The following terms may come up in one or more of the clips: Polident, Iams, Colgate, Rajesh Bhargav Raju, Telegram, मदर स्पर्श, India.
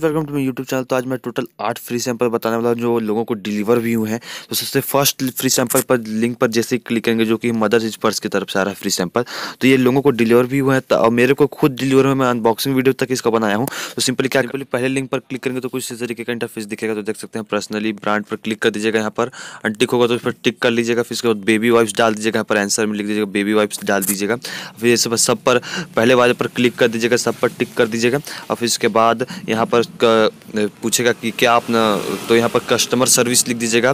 Welcome to my YouTube channel. तो आज मैं टोटल 8 फ्री सैंपल बताने वाला हूँ जो लोगों को डिलीवर भी हुए हैं। तो सबसे फर्स्ट फ्री सैंपल पर लिंक पर जैसे क्लिक करेंगे जो कि मदर इज पर्स की तरफ से आ रहा है फ्री सैंपल, तो ये लोगों को डिलीवर भी हुए हैं और मेरे को खुद डिलीवर हुआ। मैं अनबॉक्सिंग वीडियो तक इसका बनाया हूँ। तो सिंपली क्या करेंगे, पहले लिंक पर क्लिक करेंगे तो कुछ इस तरीके का इंटरफेस दिखेगा। तो देख सकते हैं पर्सनली ब्रांड पर क्लिक कर दीजिएगा, यहाँ पर टिक होगा तो उस पर टिक कर लीजिएगा। फिर इसके बाद बेबी वाइप्स डाल दीजिएगा, यहाँ पर आंसर में लिख दीजिएगा बेबी वाइप्स डाल दीजिएगा। फिर ये सब पर पहले वाले पर क्लिक कर दीजिएगा, सब पर टिक कर दीजिएगा। और फिर इसके बाद यहाँ पर पूछेगा कि क्या आप ना, तो यहाँ पर कस्टमर सर्विस लिख दीजिएगा।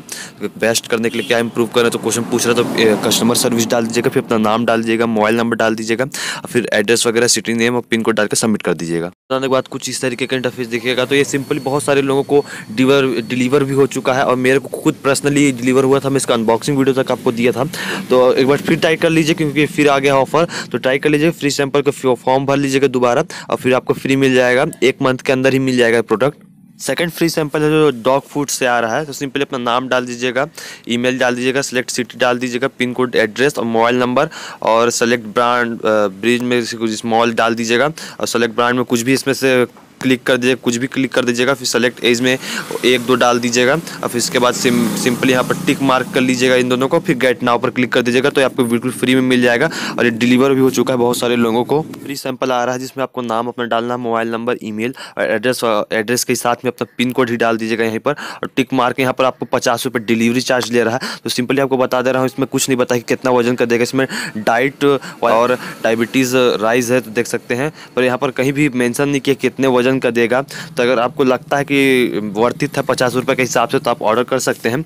बेस्ट करने के लिए क्या इंप्रूव करना है तो क्वेश्चन पूछ रहा है, तो कस्टमर सर्विस डाल दीजिएगा। फिर अपना नाम डाल दीजिएगा, मोबाइल नंबर डाल दीजिएगा, फिर एड्रेस वगैरह सिटी नेम और पिन कोड डाल के सबमिट कर दीजिएगा। बताने के बाद कुछ इस तरीके का इंटरफेस दिखेगा। तो ये सिंपली बहुत सारे लोगों को डिलीवर भी हो चुका है और मेरे को खुद पर्सनली डिलीवर हुआ था। मैं इसका अनबॉक्सिंग वीडियो तक आपको दिया था। तो एक बार फिर ट्राई कर लीजिए क्योंकि फिर आ गया ऑफर, तो ट्राई कर लीजिए। फ्री सैंपल का फॉर्म भर लीजिएगा दोबारा और फिर आपको फ्री मिल जाएगा, 1 मंथ के अंदर ही मिल जाएगा प्रोडक्ट। सेकंड फ्री सैंपल है जो डॉग फूड से आ रहा है। तो सिंपली अपना नाम डाल दीजिएगा, ईमेल डाल दीजिएगा, सेलेक्ट सिटी डाल दीजिएगा, पिन कोड एड्रेस और मोबाइल नंबर, और सेलेक्ट ब्रांड ब्रीज में कुछ स्मॉल डाल दीजिएगा और सेलेक्ट ब्रांड में कुछ भी इसमें से क्लिक कर दीजिएगा, कुछ भी क्लिक कर दीजिएगा। फिर सेलेक्ट एज में 1-2 डाल दीजिएगा और फिर इसके बाद सिंपली यहाँ पर टिक मार्क कर लीजिएगा इन दोनों को। फिर गेट नाउ पर क्लिक कर दीजिएगा, तो ये आपको बिल्कुल फ्री में मिल जाएगा और ये डिलीवर भी हो चुका है बहुत सारे लोगों को। फ्री सैंपल आ रहा है जिसमें आपको नाम अपना डालना, मोबाइल नंबर, ईमेल और एड्रेस के साथ में अपना पिन कोड ही डाल दीजिएगा यहीं पर और टिक मार्क। यहाँ पर आपको 50 रुपये डिलीवरी चार्ज ले रहा है। तो सिंपली आपको बता दे रहा हूँ, इसमें कुछ नहीं पता कि कितना वजन कर देगा। इसमें डाइट और डायबिटीज़ राइज है तो देख सकते हैं, पर यहाँ पर कहीं भी मेंशन नहीं किया कितने कर देगा। तो अगर आपको लगता है कि वर्थित है 50 रुपये के हिसाब से तो आप ऑर्डर कर सकते हैं।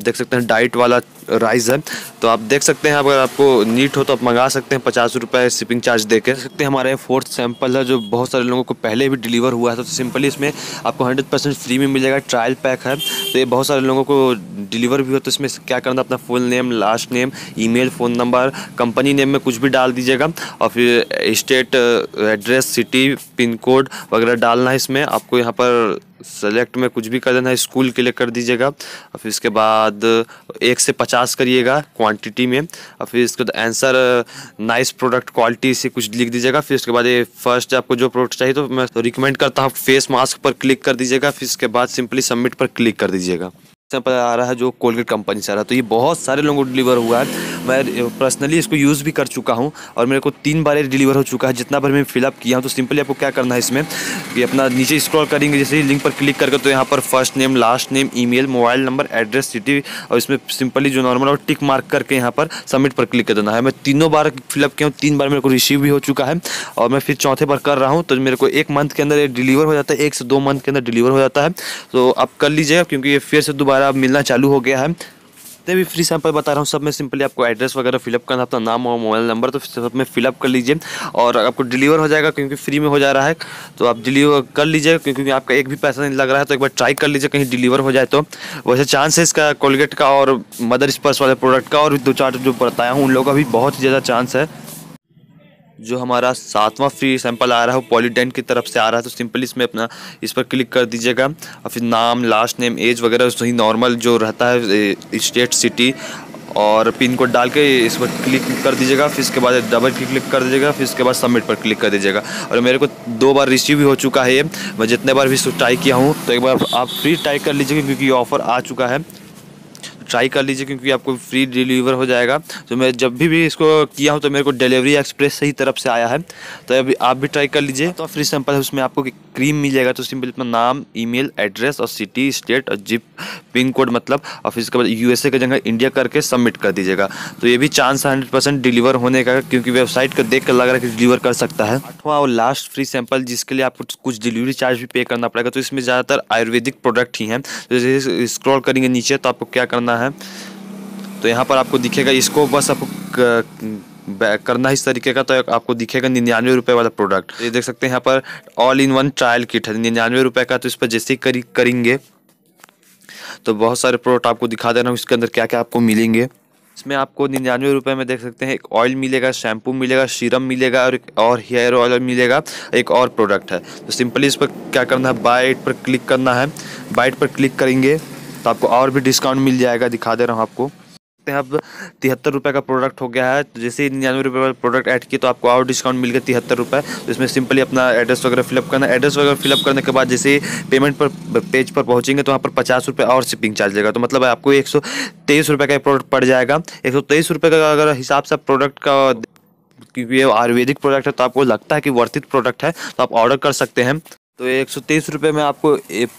देख सकते हैं डाइट वाला राइस है, तो आप देख सकते हैं अगर आपको नीट हो तो आप मंगा सकते हैं 50 रुपये शिपिंग चार्ज देकर सकते हैं। हमारे फोर्थ सैंपल है जो बहुत सारे लोगों को पहले भी डिलीवर हुआ है। तो सिंपली इसमें आपको 100% फ्री में मिल जाएगा, ट्रायल पैक है। तो ये बहुत सारे लोगों को डिलीवर भी हो, तो इसमें क्या करना है, अपना full name, last name, email, phone number, company name में कुछ भी डाल दीजिएगा और फिर state, address, city, pin code वगैरह डालना है। इसमें आपको यहाँ पर सेलेक्ट में कुछ भी कर देना है, स्कूल के लिए कर दीजिएगा और फिर इसके बाद 1 से 50 करिएगा क्वांटिटी में और फिर इसके बाद आंसर नाइस प्रोडक्ट क्वालिटी से कुछ लिख दीजिएगा। फिर इसके बाद ये फर्स्ट आपको जो प्रोडक्ट चाहिए तो मैं रिकमेंड करता हूँ, फेस मास्क पर क्लिक कर दीजिएगा। फिर इसके बाद सिंपली सबमिट पर क्लिक कर दीजिएगा। पर आ रहा है जो कोलगेट कंपनी से आ रहा है, तो ये बहुत सारे लोगों को डिलीवर हुआ है। मैं पर्सनली इसको यूज़ भी कर चुका हूँ और मेरे को 3 बार ये डिलीवर हो चुका है जितना भर मैं फिलअप किया हूँ। तो सिंपली आपको क्या करना है इसमें कि अपना नीचे स्क्रॉल करेंगे जैसे ही लिंक पर क्लिक करके, तो यहाँ पर first name, last name, email, mobile number, address, city और इसमें सिंपली जो नॉर्मल और टिक मार्क करके यहाँ पर सबमिट पर क्लिक कर देना है। मैं 3 बार फिलअप किया हूँ, 3 बार मेरे को रिसीव भी हो चुका है और मैं फिर 4थे बार कर रहा हूँ। तो मेरे को 1 मंथ के अंदर ये डिलीवर हो जाता है, 1 से 2 मंथ के अंदर डिलीवर हो जाता है। तो आप कर लीजिएगा क्योंकि ये फिर से दोबारा मिलना चालू हो गया है। जितने भी फ्री सैंपल बता रहा हूँ सब में सिंपली आपको एड्रेस वगैरह फिलअप करना, अपना नाम और मोबाइल नंबर, तो सब में फिलअप कर लीजिए और आपको डिलीवर हो जाएगा क्योंकि फ्री में हो जा रहा है। तो आप डिलीवर कर लीजिए क्योंकि आपका एक भी पैसा नहीं लग रहा है। तो एक बार ट्राई कर लीजिए, कहीं डिलीवर हो जाए तो। वैसे चांस है इसका कोलगेट का और मदर स्पर्श वाले प्रोडक्ट का और 2-4 जो बताया हूँ उन लोगों का भी बहुत ही ज़्यादा चांस है। जो हमारा 7वां फ्री सैंपल आ रहा है वो पॉलीडेंट की तरफ से आ रहा है। तो सिंपली इसमें अपना इस पर क्लिक कर दीजिएगा और फिर नाम, लास्ट नेम, एज वगैरह वही नॉर्मल जो रहता है, स्टेट, सिटी और पिन कोड डाल के इस पर क्लिक कर दीजिएगा। फिर इसके बाद डबल क्लिक कर दीजिएगा, फिर इसके बाद सबमिट पर क्लिक कर दीजिएगा। और मेरे को 2 बार रिसीव भी हो चुका है, मैं जितने बार भी इसको ट्राई किया हूँ। तो एक बार आप फ्री ट्राई कर लीजिएगा क्योंकि ये ऑफ़र आ चुका है, ट्राई कर लीजिए क्योंकि आपको फ्री डिलीवर हो जाएगा। तो मैं जब भी इसको किया हूँ तो मेरे को डिलीवरी एक्सप्रेस सही तरफ से आया है। तो अभी आप भी ट्राई कर लीजिए। तो फ्री सैंपल है उसमें आपको क्रीम मिल जाएगा। तो सिंपल अपना नाम, ईमेल, एड्रेस और सिटी, स्टेट और जिप, पिन कोड मतलब, और फिर इसके बाद USA की जगह इंडिया करके सबमिट कर दीजिएगा। तो ये भी चांस 100% डिलीवर होने का क्योंकि वेबसाइट को देख कर लग रहा है कि डिलीवर कर सकता है। 8वां और लास्ट फ्री सैंपल जिसके लिए आपको कुछ डिलीवरी चार्ज भी पे करना पड़ेगा। तो इसमें ज़्यादातर आयुर्वेदिक प्रोडक्ट ही हैं। तो जैसे स्क्रॉल करेंगे नीचे तो आपको क्या करना है, तो यहाँ पर आपको दिखेगा, इसको बस आपको करना इस तरीके का। तो आपको दिखेगा 99 रुपये वाला प्रोडक्ट, ये देख सकते हैं यहाँ पर all in one trial kit है 99 रुपये का। तो इस पर जैसे ही करेंगे तो बहुत सारे प्रोडक्ट आपको दिखा दे रहा हूँ इसके अंदर क्या क्या आपको मिलेंगे। इसमें आपको 99 रुपये में देख सकते हैं एक ऑयल मिलेगा, शैम्पू मिलेगा, सीरम मिलेगा और एक और हेयर ऑयल मिलेगा, एक और प्रोडक्ट है। तो सिंपली इस पर क्या करना है, बाइट पर क्लिक करना है। बाइट पर क्लिक करेंगे तो आपको और भी डिस्काउंट मिल जाएगा, दिखा दे रहा हूँ आपको। अब 73 रुपये का प्रोडक्ट हो गया है। तो जैसे 99 रुपये का प्रोडक्ट ऐड किया तो आपको और डिस्काउंट मिल गया 73 रुपये। तो इसमें सिंपली अपना एड्रेस वगैरह फिलअप करना है। एड्रेस वगैरह फिलअप करने के बाद जैसे पेमेंट पर पेज पर पहुंचेंगे तो वहाँ पर 50 रुपये और शिपिंग चार्ज लगेगा। तो मतलब आपको 123 रुपये का प्रोडक्ट पड़ जाएगा। 123 रुपये का अगर हिसाब से प्रोडक्ट का, क्योंकि ये आयुर्वेदिक प्रोडक्ट है तो आपको लगता है कि वर्थित प्रोडक्ट है तो आप ऑर्डर कर सकते हैं। तो 123 रुपये में आपको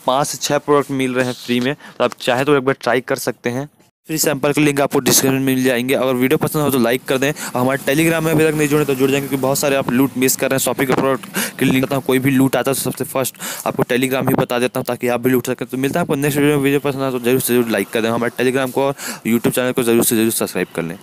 5 से 6 प्रोडक्ट मिल रहे हैं फ्री में। तो आप चाहे तो एक बार ट्राई कर सकते हैं। फ्री सैंपल के लिंक आपको डिस्क्रिप्शन में मिल जाएंगे। अगर वीडियो पसंद हो तो लाइक कर दें। और हमारे टेलीग्राम में अभी तक नहीं जुड़े तो जुड़ जाएंगे, क्योंकि बहुत सारे आप लूट मिस कर रहे हैं। शॉपिंग के प्रोडक्ट के लिंक देता हूँ, कोई भी लूट आता है तो सबसे फर्स्ट आपको टेलीग्राम ही बता देता हूँ ताकि आप भी लूट सकें। तो मिलता है आपको नेक्स्ट वीडियो में। वीडियो पसंद आए तो जरूर से जरूर लाइक कर दें। हमारे टेलीग्राम को और यूट्यूब चैनल को जरूर से जरूर सब्सक्राइब कर लें।